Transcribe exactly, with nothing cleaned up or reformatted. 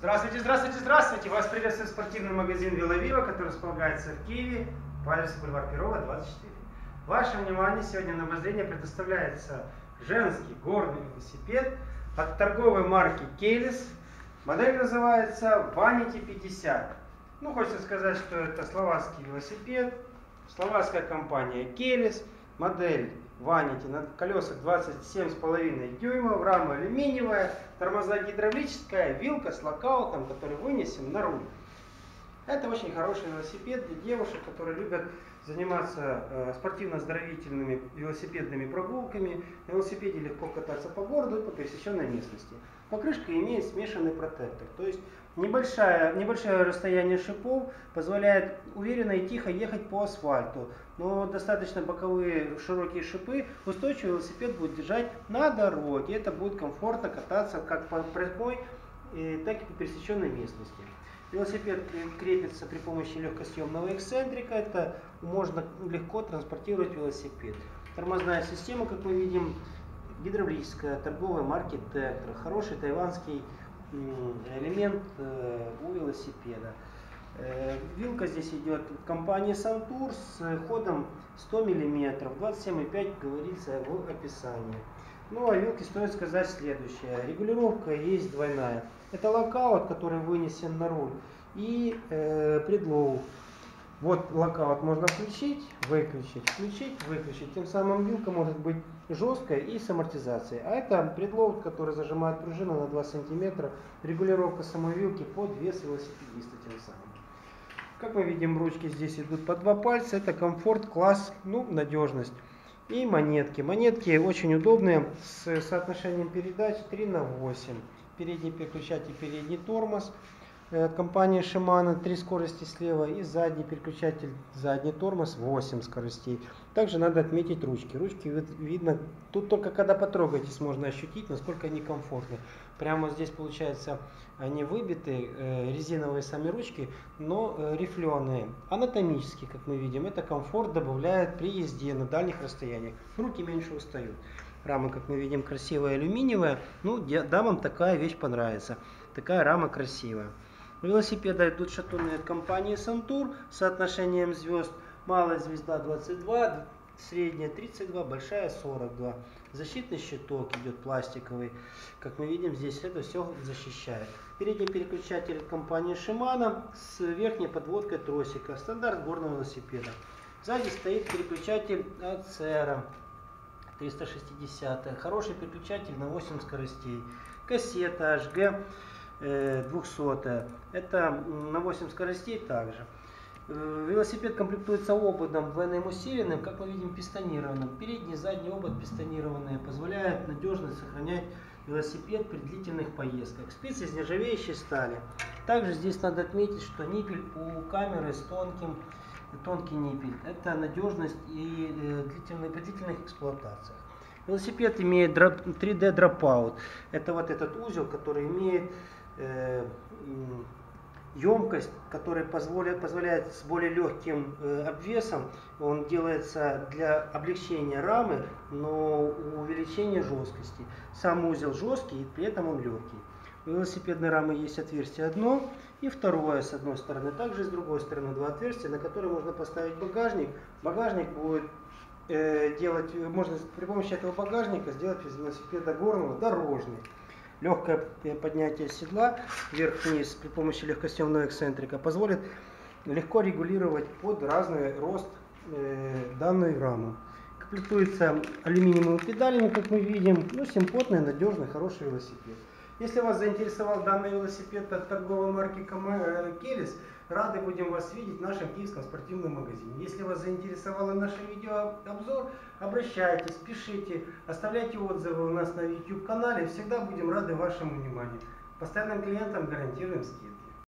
Здравствуйте, здравствуйте, здравствуйте! Вас приветствует спортивный магазин VeloViva, который располагается в Киеве, Павелевский бульвар Перова, двадцать четыре. Ваше внимание сегодня на обозрение предоставляется женский горный велосипед от торговой марки Kellys. Модель называется Vanity пятьдесят. Ну, хочется сказать, что это словацкий велосипед, словацкая компания Kellys. Модель Vanity на колесах двадцать семь с половиной дюймов, рама алюминиевая, тормоза гидравлическая, вилка с локаутом, который вынесен на руль. Это очень хороший велосипед для девушек, которые любят заниматься спортивно-оздоровительными велосипедными прогулками. На велосипеде легко кататься по городу и по пересеченной местности. Покрышка имеет смешанный протектор, то есть небольшое, небольшое расстояние шипов позволяет уверенно и тихо ехать по асфальту. Но достаточно боковые широкие шипы устойчивый велосипед будет держать на дороге. Это будет комфортно кататься как по прямой, так и по пересеченной местности. Велосипед крепится при помощи легкосъемного эксцентрика, это можно легко транспортировать велосипед. Тормозная система, как мы видим, гидравлическая, торговой марки Tektro. Хороший тайванский элемент у велосипеда. Вилка здесь идет в компании Suntour с ходом сто миллиметров, двадцать семь и пять говорится в описании. Ну, о вилке стоит сказать следующее. Регулировка есть двойная. Это локаут, который вынесен на руль, и э, предлоу. Вот локаут можно включить, выключить, включить, выключить. Тем самым вилка может быть жесткая и с амортизацией. А это предлоу, который зажимает пружину на два сантиметра. Регулировка самой вилки под вес велосипедиста тем самым. Как мы видим, ручки здесь идут по два пальца. Это комфорт, класс, ну, надежность. И монетки. Монетки очень удобные с соотношением передач три на восемь. Передний переключатель, передний тормоз от компании Shimano, три скорости слева, и задний переключатель, задний тормоз, восемь скоростей. Также надо отметить ручки. Ручки видно, тут только когда потрогаетесь, можно ощутить, насколько они комфортны. Прямо здесь получается они выбиты, резиновые сами ручки, но рифленые. Анатомически, как мы видим, это комфорт добавляет при езде на дальних расстояниях. Руки меньше устают. Рама, как мы видим, красивая, алюминиевая. Ну, дамам такая вещь понравится. Такая рама красивая. У велосипеда идут шатуны от компании Suntour с соотношением звезд. Малая звезда двадцать два, средняя тридцать два, большая сорок два. Защитный щиток идет пластиковый. Как мы видим, здесь это все защищает. Передний переключатель от компании Shimano с верхней подводкой тросика. Стандарт горного велосипеда. Сзади стоит переключатель от эс эр триста шестьдесят. Хороший переключатель на восемь скоростей. Кассета эйч джи двести. Это на восемь скоростей также. Велосипед комплектуется ободом двойным усиленным, как мы видим, пистонированным. Передний и задний обод пистонированные, позволяет надежно сохранять велосипед при длительных поездках. Спицы из нержавеющей стали. Также здесь надо отметить, что ниппель у камеры с тонким тонкий ниппель. Это надежность и длительных, при длительных эксплуатациях. Велосипед имеет три дэ дропаут. Это вот этот узел, который имеет э, емкость, которая позволяет, позволяет с более легким э, обвесом. Он делается для облегчения рамы, но увеличения жесткости. Сам узел жесткий, и при этом он легкий. У велосипедной рамы есть отверстие одно и второе с одной стороны. Также с другой стороны два отверстия, на которые можно поставить багажник. Багажник будет э, делать, можно при помощи этого багажника сделать из велосипеда горного дорожный. Легкое поднятие седла вверх-вниз при помощи легкосъемного эксцентрика позволит легко регулировать под разный рост э, данной рамы. Комплектуется алюминиевыми педалями, как мы видим. Ну, симпотный, надежный, хороший велосипед. Если вас заинтересовал данный велосипед от торговой марки Kellys, рады будем вас видеть в нашем киевском спортивном магазине. Если вас заинтересовало наше видеообзор, обращайтесь, пишите, оставляйте отзывы у нас на YouTube канале. Всегда будем рады вашему вниманию. Постоянным клиентам гарантируем скидку.